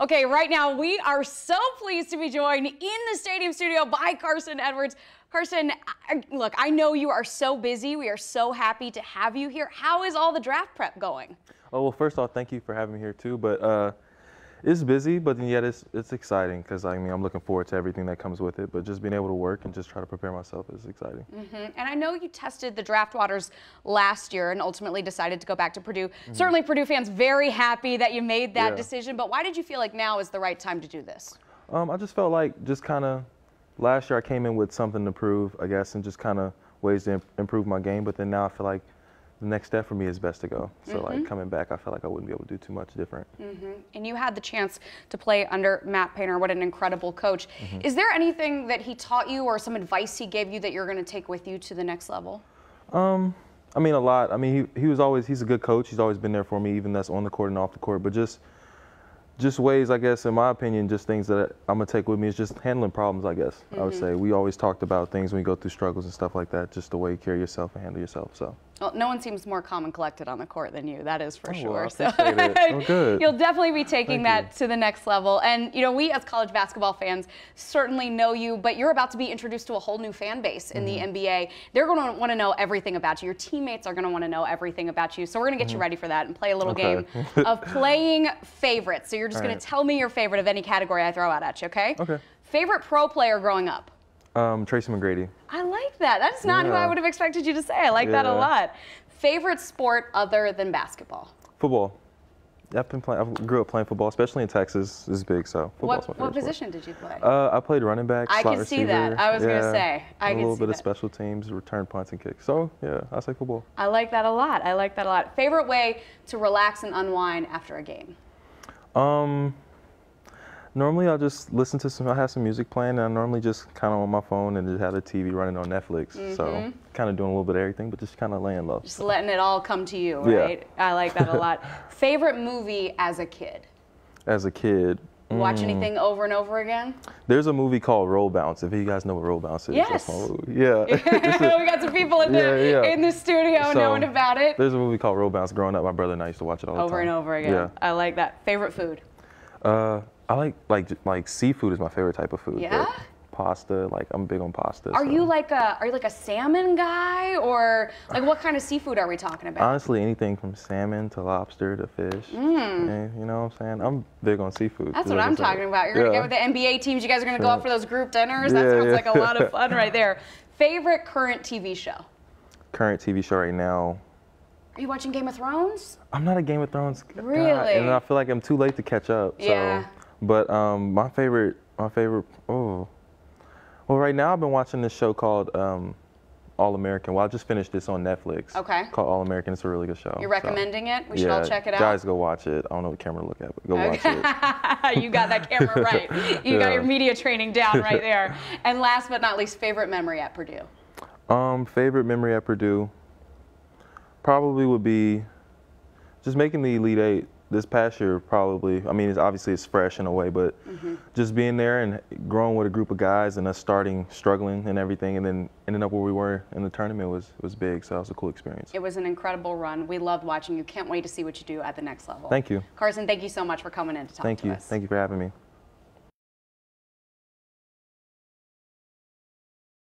Okay, right now we are so pleased to be joined in the Stadium studio by Carsen Edwards. Carsen, look, I know you are so busy. We are so happy to have you here. How is all the draft prep going? Oh, well, first of all, thank you for having me here too. But it's busy, but yet it's exciting because, I mean, I'm looking forward to everything that comes with it. But just being able to work and just try to prepare myself is exciting. And I know you tested the draft waters last year and ultimately decided to go back to Purdue. Certainly Purdue fans very happy that you made that decision. But why did you feel like now is the right time to do this? I just felt like last year I came in with something to prove, I guess, and just kind of ways to improve my game. But then now I feel like the next step for me is best to go. So like coming back, I felt like I wouldn't be able to do too much different. And you had the chance to play under Matt Painter. What an incredible coach. Is there anything that he taught you or some advice he gave you that you're going to take with you to the next level? I mean, a lot. I mean, he was always, he's a good coach. He's always been there for me, even that's on the court and off the court. But just ways, I guess, in my opinion, just things that I'm going to take with me is just handling problems, I guess. I would say we always talked about things when you go through struggles and stuff like that, just the way you carry yourself and handle yourself. So well, no one seems more calm and collected on the court than you, that is for sure. Well, so I'm good. You'll definitely be taking that to the next level. And you know, we as college basketball fans certainly know you, but you're about to be introduced to a whole new fan base in the NBA. They're going to want to know everything about you. Your teammates are going to want to know everything about you. So we're going to get you ready for that and play a little game of playing favorites. So you're just going to tell me your favorite of any category I throw out at you, okay? Okay. Favorite pro player growing up? Tracy McGrady. I like that. That's not who I would have expected you to say. I like that a lot. Favorite sport other than basketball? Football. I grew up playing football, especially in Texas. This is big, so football's my favorite sport. What position did you play? I played running back, slot receiver. I can see that. I was going to say. I can see that. A little bit of special teams, return punts and kicks. So, yeah, I say football. I like that a lot. I like that a lot. Favorite way to relax and unwind after a game? Normally I'll just listen to I have some music playing, and I'm normally just kind of on my phone and just have the TV running on Netflix. So kind of doing a little bit of everything, but just kind of laying low. Just letting it all come to you, right? I like that a lot. Favorite movie as a kid? As a kid. Watch anything over and over again? There's a movie called Roll Bounce. If you guys know what Roll Bounce is. Yes. We got some people in the studio knowing about it. There's a movie called Roll Bounce. Growing up, my brother and I used to watch it all the time. Over and over again. I like that. Favorite food? I like seafood is my favorite type of food. Yeah? Like pasta, like I'm big on pasta. Are you like a salmon guy, or like what kind of seafood are we talking about? Honestly, anything from salmon to lobster to fish. You know what I'm saying? I'm big on seafood. That's what I'm talking about. You're gonna get with the NBA teams. You guys are gonna go out for those group dinners. That sounds like a lot of fun right there. Favorite current TV show? Current TV show right now. Are you watching Game of Thrones? I'm not a Game of Thrones guy. Really? And I feel like I'm too late to catch up. But my favorite, well, right now I've been watching this show called All American. Well, I just finished this on Netflix. Okay. Called All American. It's a really good show. You're recommending it? We should all check it out. Guys, go watch it. I don't know what camera to look at, but go watch it. You got that camera right. You got your media training down right there. And last but not least, favorite memory at Purdue? Favorite memory at Purdue? Probably would be just making the Elite Eight this past year. Probably, I mean, it's obviously fresh in a way, but just being there and growing with a group of guys and us struggling and everything, and then ending up where we were in the tournament was big. So that was a cool experience. It was an incredible run. We loved watching you. Can't wait to see what you do at the next level. Thank you, Carsen. Thank you so much for coming in to talk to us. Thank you for having me.